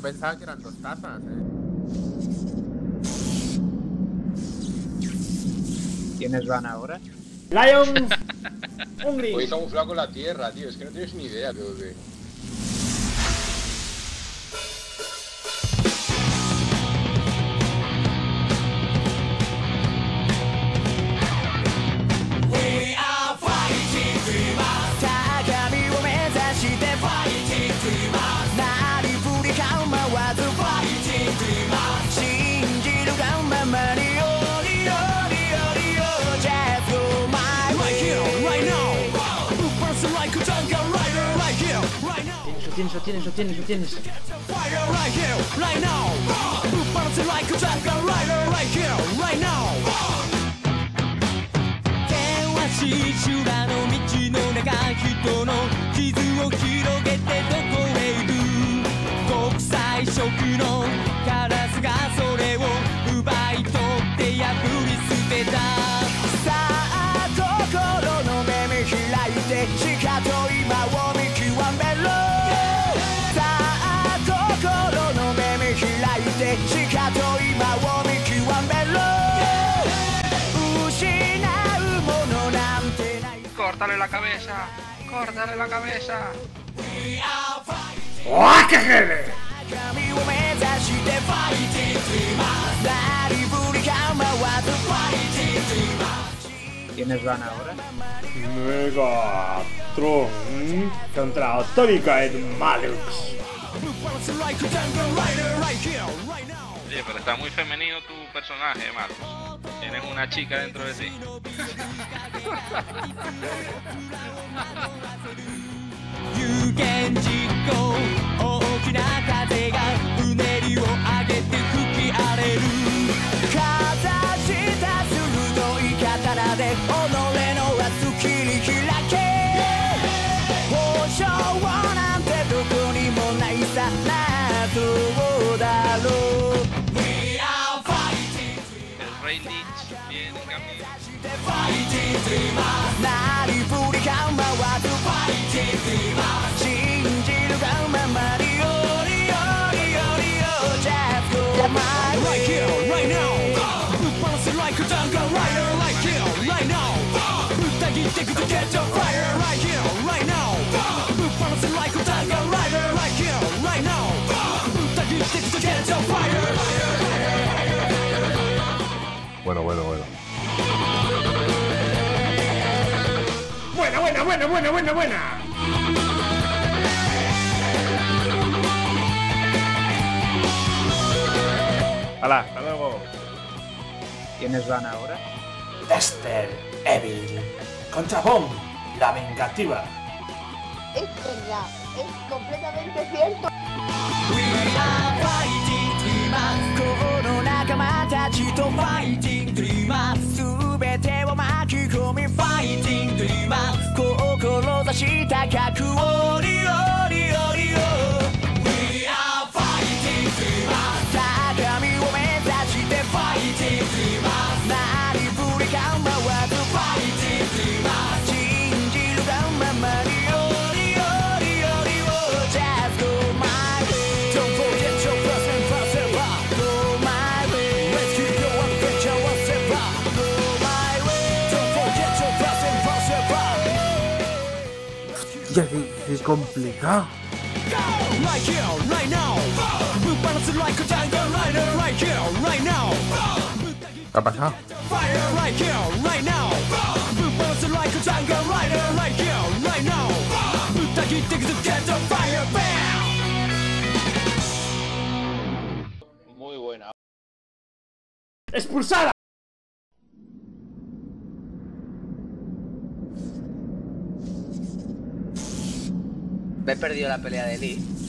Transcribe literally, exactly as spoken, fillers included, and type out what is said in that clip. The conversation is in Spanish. Yo pensaba que eran dos tazas, eh. ¿Quiénes van ahora? ¡Lion! ¡Unglis! Hoy estamos flacos la tierra, tío. Es que no tienes ni idea, tío. tío. Tienes, lo tienes, lo tienes, lo tienes. ¡Córtale la cabeza! ¡Córtale la cabeza! ¡Oh, qué jefe! ¿Quiénes van ahora? Mega Tron contra Autónica en Maluxx. Sí, pero está muy femenino tu personaje, Marcos. Tienes una chica dentro de ti. Bueno, bueno, bueno. Buena, buena, buena, buena, buena, buena. Hola, hasta luego. ¿Quiénes van ahora? Dester Evil contra Bomb, la vengativa. Es verdad, es completamente cierto. Ya que es complicado. ¿Qué ha pasado? Muy buena. ¡Expulsada! Me he perdido la pelea de Lee.